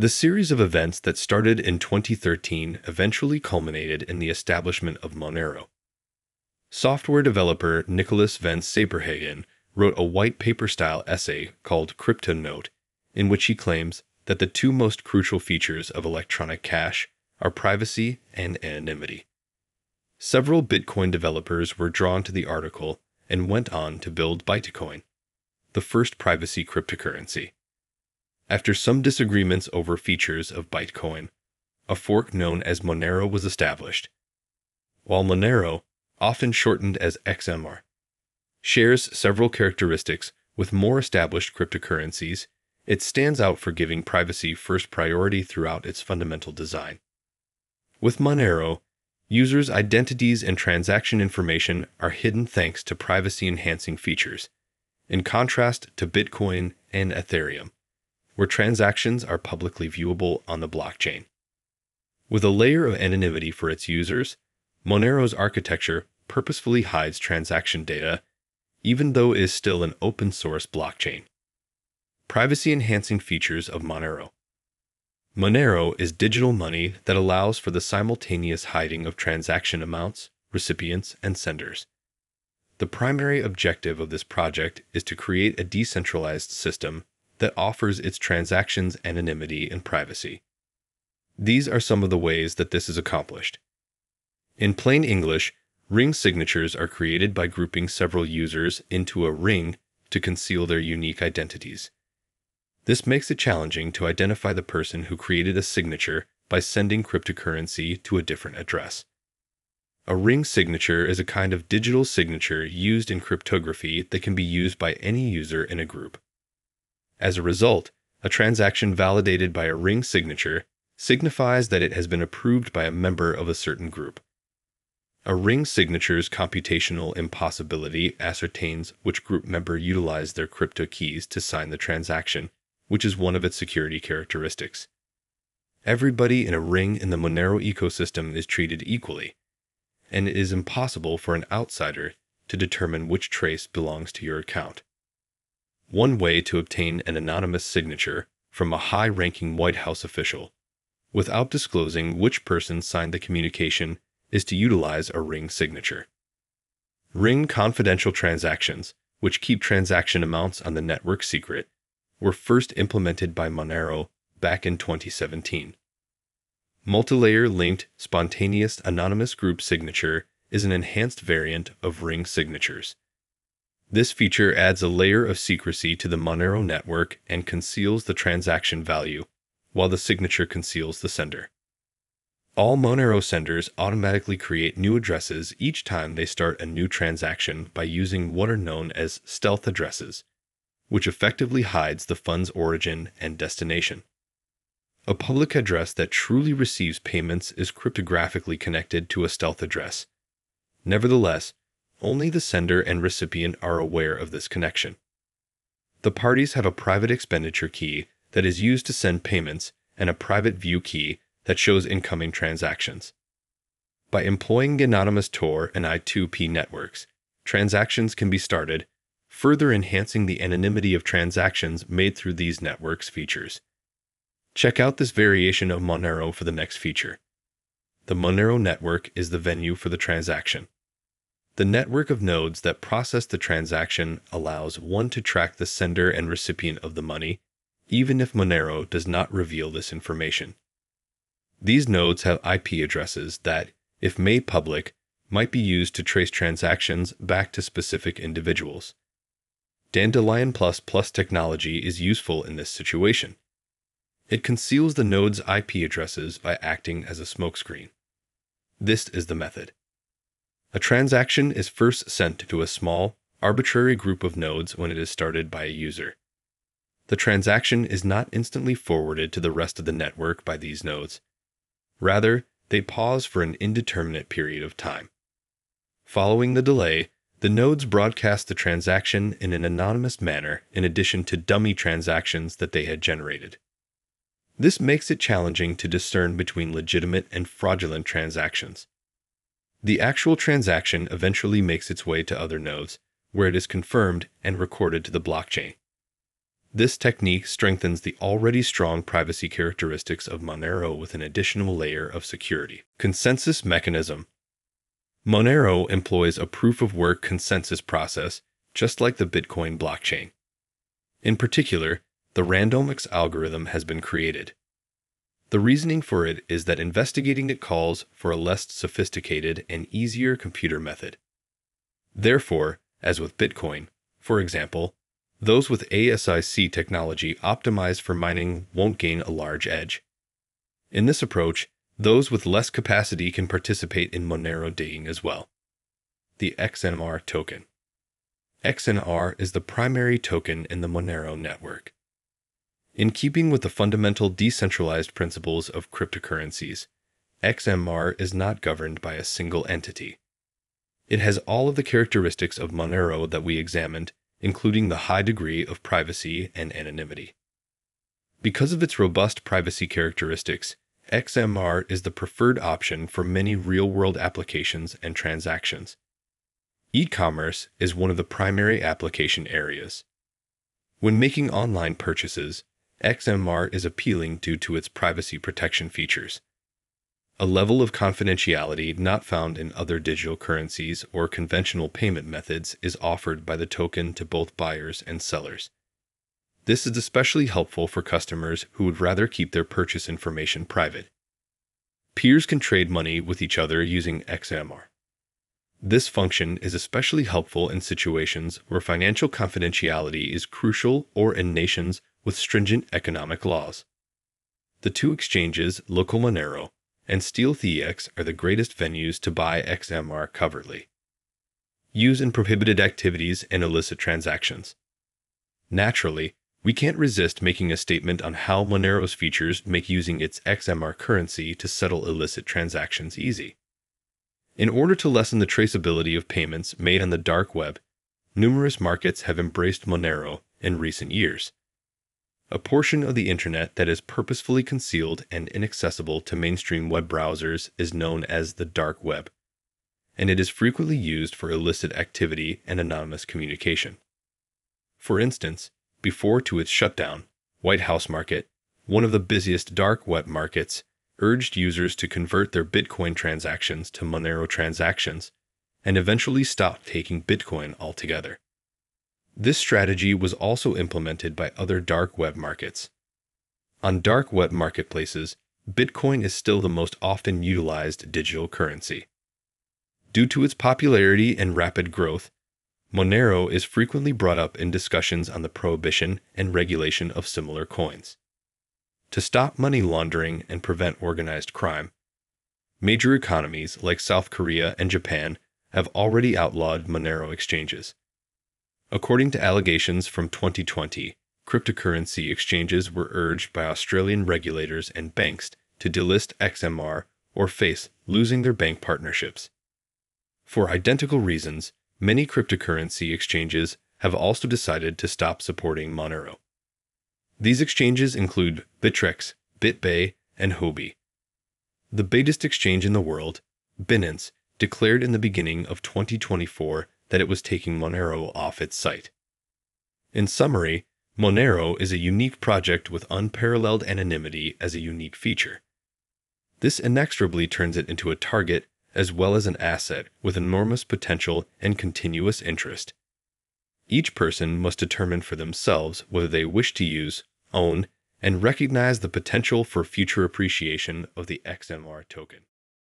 The series of events that started in 2013 eventually culminated in the establishment of Monero. Software developer Nicholas van Saberhagen wrote a white paper-style essay called CryptoNote, in which he claims that the two most crucial features of electronic cash are privacy and anonymity. Several Bitcoin developers were drawn to the article and went on to build Bytecoin, the first privacy cryptocurrency. After some disagreements over features of Bytecoin, a fork known as Monero was established. While Monero, often shortened as XMR, shares several characteristics with more established cryptocurrencies, it stands out for giving privacy first priority throughout its fundamental design. With Monero, users' identities and transaction information are hidden thanks to privacy-enhancing features, in contrast to Bitcoin and Ethereum, where transactions are publicly viewable on the blockchain. With a layer of anonymity for its users, Monero's architecture purposefully hides transaction data, even though it is still an open-source blockchain. Privacy-enhancing features of Monero. Monero is digital money that allows for the simultaneous hiding of transaction amounts, recipients, and senders. The primary objective of this project is to create a decentralized system that offers its transactions anonymity and privacy. These are some of the ways that this is accomplished. In plain English, ring signatures are created by grouping several users into a ring to conceal their unique identities. This makes it challenging to identify the person who created a signature by sending cryptocurrency to a different address. A ring signature is a kind of digital signature used in cryptography that can be used by any user in a group. As a result, a transaction validated by a ring signature signifies that it has been approved by a member of a certain group. A ring signature's computational impossibility ascertains which group member utilized their crypto keys to sign the transaction, which is one of its security characteristics. Everybody in a ring in the Monero ecosystem is treated equally, and it is impossible for an outsider to determine which trace belongs to your account. One way to obtain an anonymous signature from a high-ranking White House official, without disclosing which person signed the communication, is to utilize a ring signature. Ring confidential transactions, which keep transaction amounts on the network secret, were first implemented by Monero back in 2017. Multilayer linked spontaneous anonymous group signature is an enhanced variant of ring signatures. This feature adds a layer of secrecy to the Monero network and conceals the transaction value, while the signature conceals the sender. All Monero senders automatically create new addresses each time they start a new transaction by using what are known as stealth addresses, which effectively hides the fund's origin and destination. A public address that truly receives payments is cryptographically connected to a stealth address. Nevertheless, only the sender and recipient are aware of this connection. The parties have a private expenditure key that is used to send payments and a private view key that shows incoming transactions. By employing the anonymous Tor and I2P networks, transactions can be started, further enhancing the anonymity of transactions made through these networks features. Check out this variation of Monero for the next feature. The Monero network is the venue for the transaction. The network of nodes that process the transaction allows one to track the sender and recipient of the money, even if Monero does not reveal this information. These nodes have IP addresses that, if made public, might be used to trace transactions back to specific individuals. Dandelion++ technology is useful in this situation. It conceals the node's IP addresses by acting as a smokescreen. This is the method. A transaction is first sent to a small, arbitrary group of nodes when it is started by a user. The transaction is not instantly forwarded to the rest of the network by these nodes. Rather, they pause for an indeterminate period of time. Following the delay, the nodes broadcast the transaction in an anonymous manner in addition to dummy transactions that they had generated. This makes it challenging to discern between legitimate and fraudulent transactions. The actual transaction eventually makes its way to other nodes, where it is confirmed and recorded to the blockchain. This technique strengthens the already strong privacy characteristics of Monero with an additional layer of security. Consensus mechanism. Monero employs a proof-of-work consensus process, just like the Bitcoin blockchain. In particular, the RandomX algorithm has been created. The reasoning for it is that investigating it calls for a less sophisticated and easier computer method. Therefore, as with Bitcoin, for example, those with ASIC technology optimized for mining won't gain a large edge. In this approach, those with less capacity can participate in Monero digging as well. The XMR token. XMR is the primary token in the Monero network. In keeping with the fundamental decentralized principles of cryptocurrencies, XMR is not governed by a single entity. It has all of the characteristics of Monero that we examined, including the high degree of privacy and anonymity. Because of its robust privacy characteristics, XMR is the preferred option for many real-world applications and transactions. E-commerce is one of the primary application areas. When making online purchases, XMR is appealing due to its privacy protection features, a level of confidentiality not found in other digital currencies or conventional payment methods is offered by the token to both buyers and sellers. This is especially helpful for customers who would rather keep their purchase information private. Peers can trade money with each other using XMR. This function is especially helpful in situations where financial confidentiality is crucial or in nations with stringent economic laws. The two exchanges, Local Monero and Steelthex, are the greatest venues to buy XMR covertly. Use in prohibited activities and illicit transactions. Naturally, we can't resist making a statement on how Monero's features make using its XMR currency to settle illicit transactions easy. In order to lessen the traceability of payments made on the dark web, numerous markets have embraced Monero in recent years, a portion of the internet that is purposefully concealed and inaccessible to mainstream web browsers is known as the dark web, and it is frequently used for illicit activity and anonymous communication. For instance, before to its shutdown, White House Market, one of the busiest dark web markets, urged users to convert their Bitcoin transactions to Monero transactions, and eventually stopped taking Bitcoin altogether. This strategy was also implemented by other dark web markets. On dark web marketplaces, Bitcoin is still the most often utilized digital currency. Due to its popularity and rapid growth, Monero is frequently brought up in discussions on the prohibition and regulation of similar coins. To stop money laundering and prevent organized crime, major economies like South Korea and Japan have already outlawed Monero exchanges. According to allegations from 2020, cryptocurrency exchanges were urged by Australian regulators and banks to delist XMR or face losing their bank partnerships. For identical reasons, many cryptocurrency exchanges have also decided to stop supporting Monero. These exchanges include Bittrex, BitBay, and Hobie. The biggest exchange in the world, Binance, declared in the beginning of 2024 that it was taking Monero off its site. In summary, Monero is a unique project with unparalleled anonymity as a unique feature. This inexorably turns it into a target as well as an asset with enormous potential and continuous interest. Each person must determine for themselves whether they wish to use, own, and recognize the potential for future appreciation of the XMR token.